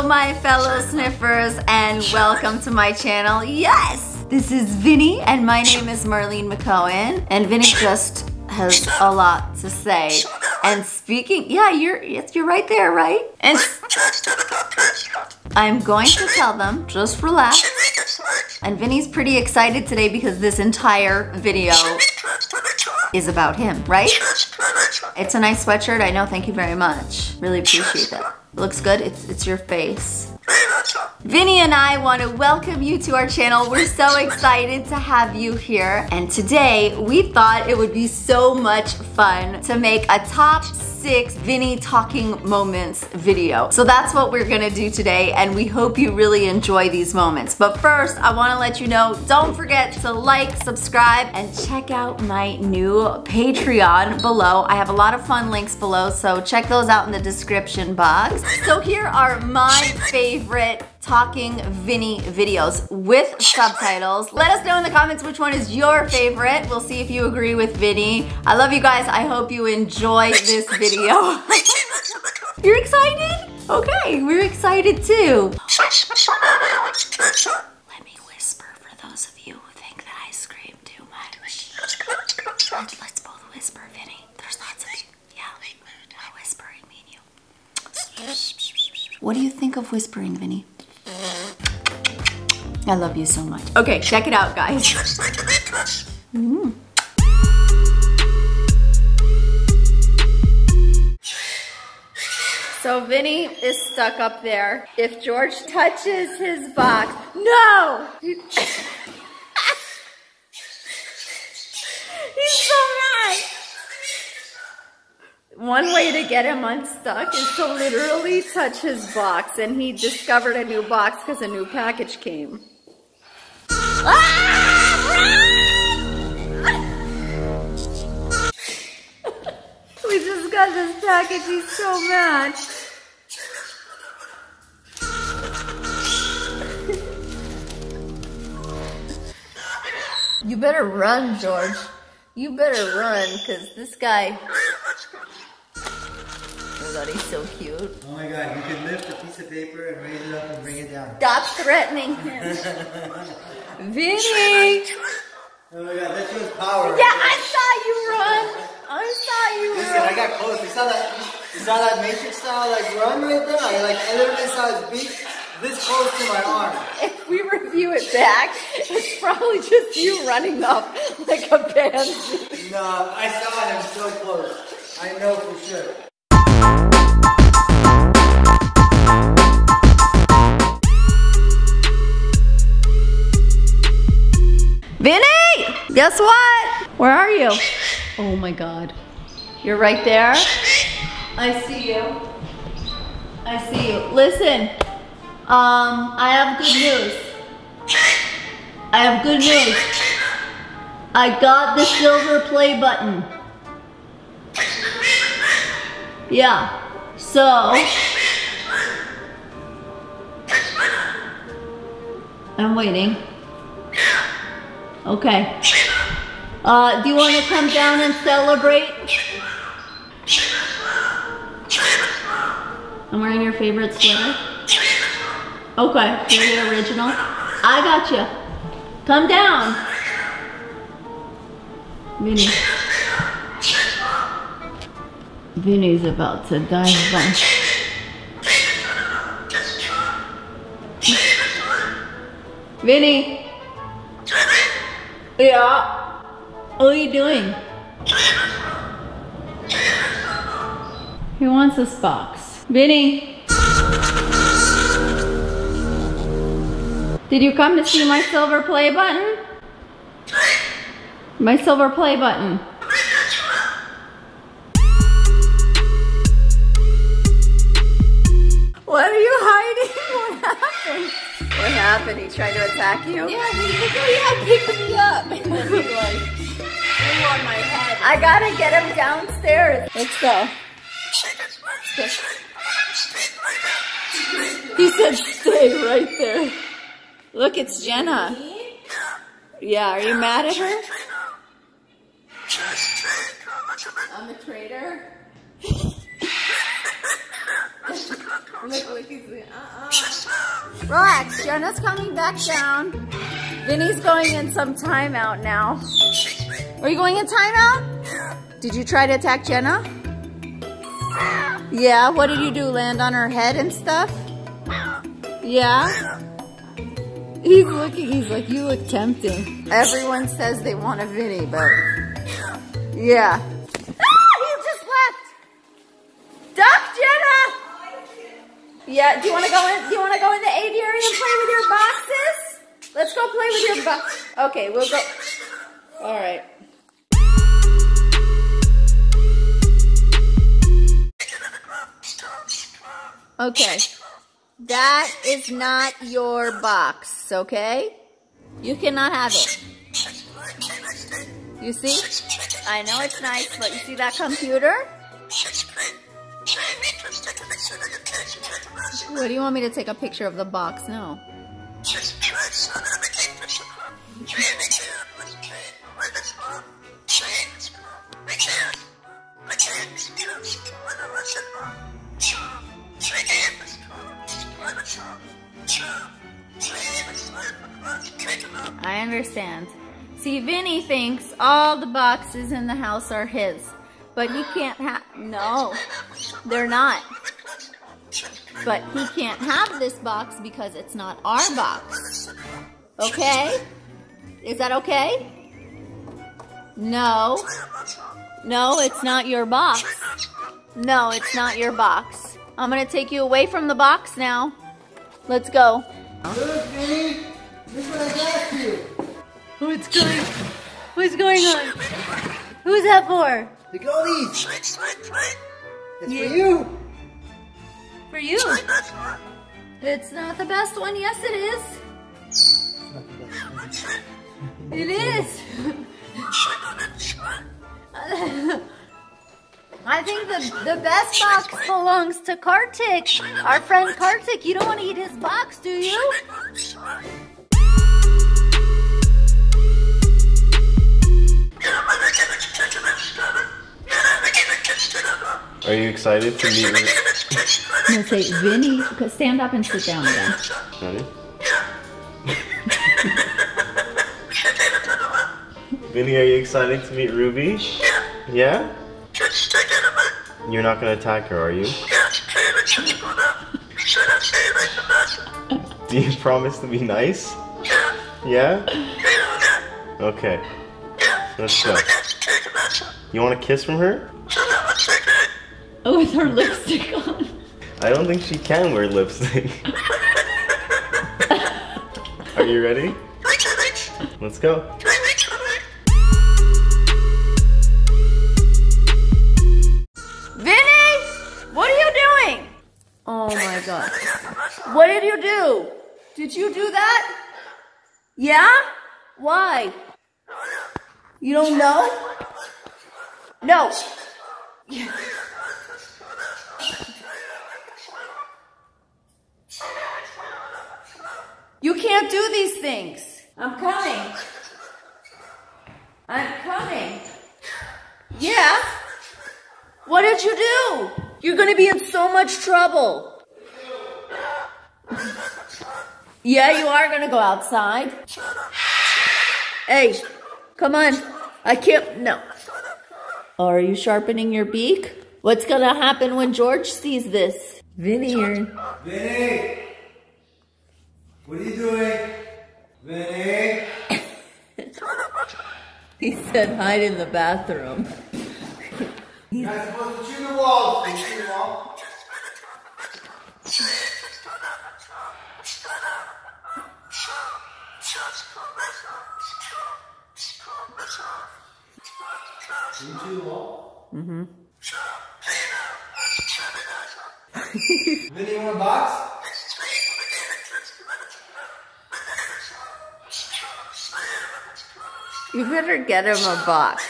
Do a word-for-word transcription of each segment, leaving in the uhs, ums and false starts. Hello my fellow sniffers and welcome to my channel. Yes! This is Vinny and my name is Marlene McCohen and Vinny just has a lot to say. And speaking, yeah, you're you're right there, right? And I'm going to tell them, just relax. And Vinny's pretty excited today because this entire video is about him, right? It's a nice sweatshirt, I know, thank you very much. Really appreciate that. It looks good, it's, it's your face. Vinny and I want to welcome you to our channel. We're so excited to have you here. And today, we thought it would be so much fun to make a top six Vinny talking moments video. So that's what we're gonna do today, and we hope you really enjoy these moments. But first, I wanna let you know, don't forget to like, subscribe, and check out my new Patreon below. I have a lot of fun links below, so check those out in the description box. So here are my favorite Talking Vinny videos with subtitles. Let us know in the comments which one is your favorite. We'll see if you agree with Vinny. I love you guys. I hope you enjoy this video. You're excited? Okay, we're excited too. Let me whisper for those of you who think that I scream too much. Let's, let's both whisper, Vinny. There's lots of people. Yeah, I whisper, I mean you. What do you think of whispering, Vinny? I love you so much. Okay, check it out, guys. Mm. So Vinny is stuck up there. If George touches his box, no! He's so mad. One way to get him unstuck is to literally touch his box, and he discovered a new box because a new package came. Ah, we just got this package, he's so mad. You better run, George. You better run, because this guy... Oh my god, he's so cute. Oh my god, you can lift a piece of paper and raise it up and bring it down. Stop threatening him. Vinny! Oh my god, that shows power. Yeah, I saw you run. I saw you Listen, run. I got close. You saw that, you saw that Matrix style like run right there? I, like, I literally saw his beak this close to my arm. If we review it back, it's probably just you running up like a banshee. No, I saw him so close. I know for sure. Vinny! Guess what? Where are you? Oh my god. You're right there? I see you. I see you. Listen, um, I have good news. I have good news. I got the silver play button. Yeah, so. I'm waiting. Okay. Uh, do you want to come down and celebrate? I'm wearing your favorite sweater. Okay, you're the original. I got you. Come down. Vinny. Vinny's about to die. Vinny. Yeah. What are you doing? He wants this box. Vinny! Did you come to see my silver play button? My silver play button. What are you hiding? What happened? What happened? He tried to attack you? Yeah, he's like, oh yeah, pick me up. And then he like, threw on my head. I gotta get him downstairs. Let's go. Let's go. He said stay right there. Look, it's Jenna. Yeah, are you mad at her? I'm a traitor. Look what he's doing. Uh-uh. Relax, Jenna's coming back down. Vinny's going in some timeout now. Are you going in timeout? Did you try to attack Jenna? Yeah, what did you do? Land on her head and stuff? Yeah? He's looking, he's like, you look tempting. Everyone says they want a Vinny, but yeah. Yeah, do you want to go in? Do you want to go in the aviary and play with your boxes? Let's go play with your box. Okay, we'll go. All right. Okay, that is not your box. Okay, you cannot have it. You see? I know it's nice, but you see that computer? What do you want me to take a picture of the box? No. I understand. See, Vinny thinks all the boxes in the house are his, but he can't have. No, they're not. But he can't have this box because it's not our box. Okay? Is that okay? No. No, it's not your box. No, it's not your box. I'm going to take you away from the box now. Let's go. Look, Vinny. Look what I got for you. What's going, what's going on? Who's that for? The goalies. It's for you. For you. It's not the best one. Yes, it is. It is. I think the, the best box belongs to Kartik. Our friend Kartik. You don't want to eat his box, do you? Are you excited to meet me? I'm gonna say, Vinny, stand up and sit down again. Ready? Vinny, are you excited to meet Ruby? Yeah? You're not gonna attack her, are you? Do you promise to be nice? Yeah? Okay. Let's go. You want a kiss from her? Oh, with her lipstick on. I don't think she can wear lipstick. Are you ready? Let's go. Vinny! What are you doing? Oh my god. What did you do? Did you do that? Yeah? Why? You don't know? No. You can't do these things. I'm coming. I'm coming. Yeah. What did you do? You're going to be in so much trouble. Yeah, you are going to go outside. Hey, come on. I can't. No. Are you sharpening your beak? What's going to happen when George sees this? Vinny. Vinny. What are you doing? Vinny? He said hide in the bathroom. You're not supposed to chew the walls. Can you chew the wall? Can you chew the wall? Mm-hmm. Vinny, you want a box? You better get him a box.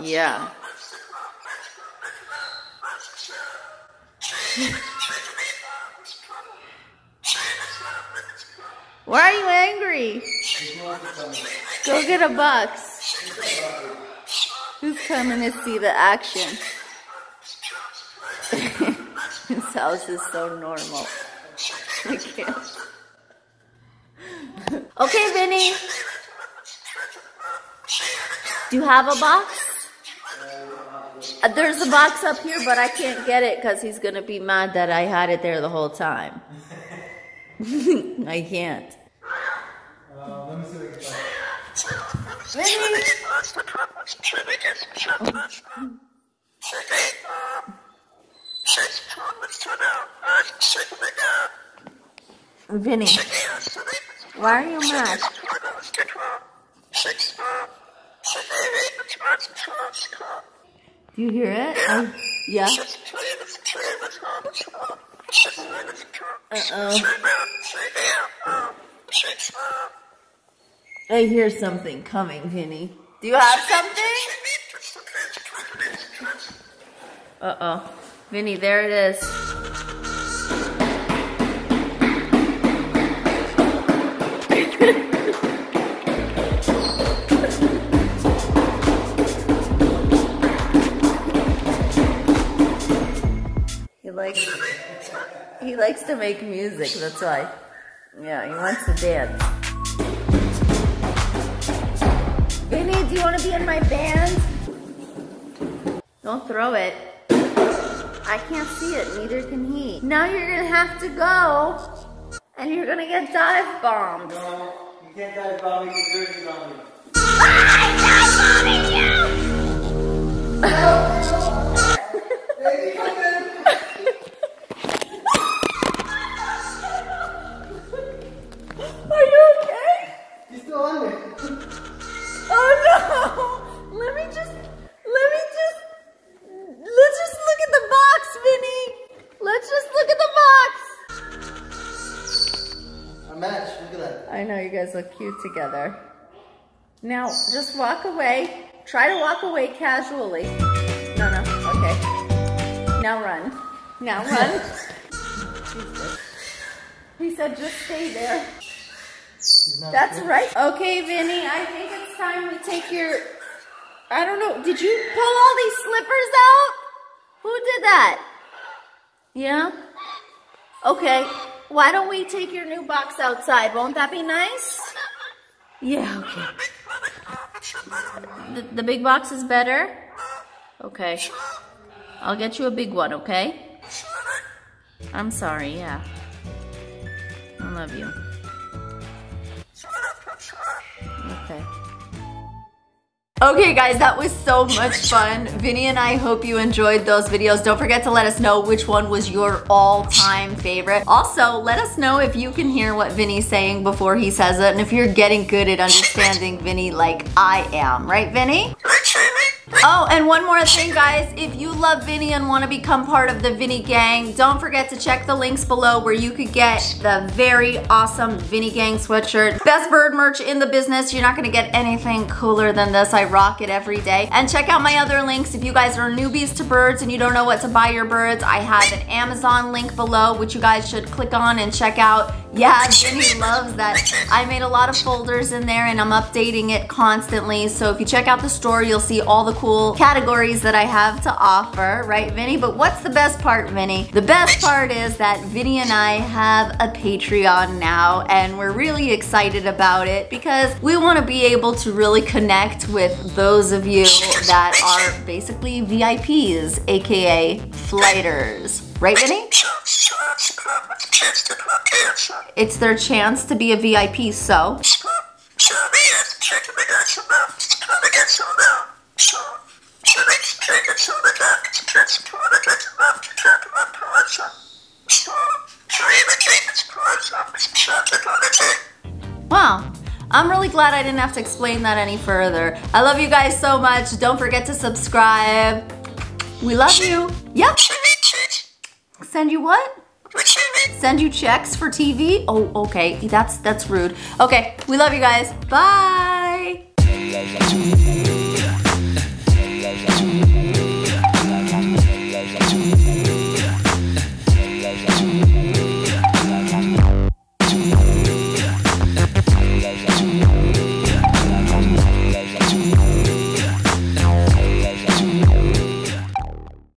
Yeah. Why are you angry? Go get a box. Who's coming to see the action? house is so normal. I can't. Okay, Vinny. Do you have a box? Uh, there's a box up here, but I can't get it because he's going to be mad that I had it there the whole time. I can't. Uh, let me see what I can find. Vinny! Oh. Vinny, why are you mad? Do you hear it? Uh, yeah. Uh-oh. I hear something coming, Vinny. Do you have something? Uh-oh. Vinny, there it is. He likes he likes to make music, that's why. Yeah, he wants to dance. Vinny, do you want to be in my band? Don't throw it. I can't see it, neither can he. Now you're gonna have to go, and you're gonna get dive bombed. No, you can't dive bomb me, you're dirty bombing. I'm dive bombing you! No. Are you okay? He's still on it. Oh no! Let me just, let me just, let's just look at the box, Vinny. Let's just look at the box. A match, look at that. I know, you guys look cute together. Now, just walk away. Try to walk away casually. No, no, okay. Now run. Now run. Jesus. He said just stay there. That's good. Right. Okay, Vinny, I think it's time to take your... I don't know, did you pull all these slippers out? Who did that? Yeah? Okay, why don't we take your new box outside? Won't that be nice? Yeah, okay. The, the big box is better? Okay. I'll get you a big one, okay? I'm sorry, yeah. I love you. Okay. Okay guys, that was so much fun. Vinny and I hope you enjoyed those videos. Don't forget to let us know which one was your all-time favorite. Also, let us know if you can hear what Vinny's saying before he says it, and if you're getting good at understanding Vinny like I am. Right, Vinny? Oh, and one more thing guys, if you love Vinny and want to become part of the Vinny Gang, don't forget to check the links below where you could get the very awesome Vinny Gang sweatshirt. Best bird merch in the business. You're not going to get anything cooler than this. I rock it every day. And check out my other links if you guys are newbies to birds and you don't know what to buy your birds. I have an Amazon link below which you guys should click on and check out. Yeah, Vinny loves that. I made a lot of folders in there and I'm updating it constantly. So if you check out the store, you'll see all the cool categories that I have to offer, right, Vinny? But what's the best part, Vinny? The best part is that Vinny and I have a Patreon now, and we're really excited about it because we want to be able to really connect with those of you that are basically V I Ps, aka flighters. Right, Vinny? It's their chance to be a V I P, so... Wow. I'm really glad I didn't have to explain that any further. I love you guys so much. Don't forget to subscribe. We love you. Yep. Send you what? Send you checks for T V? Oh, okay. That's that's rude. Okay. We love you guys. Bye.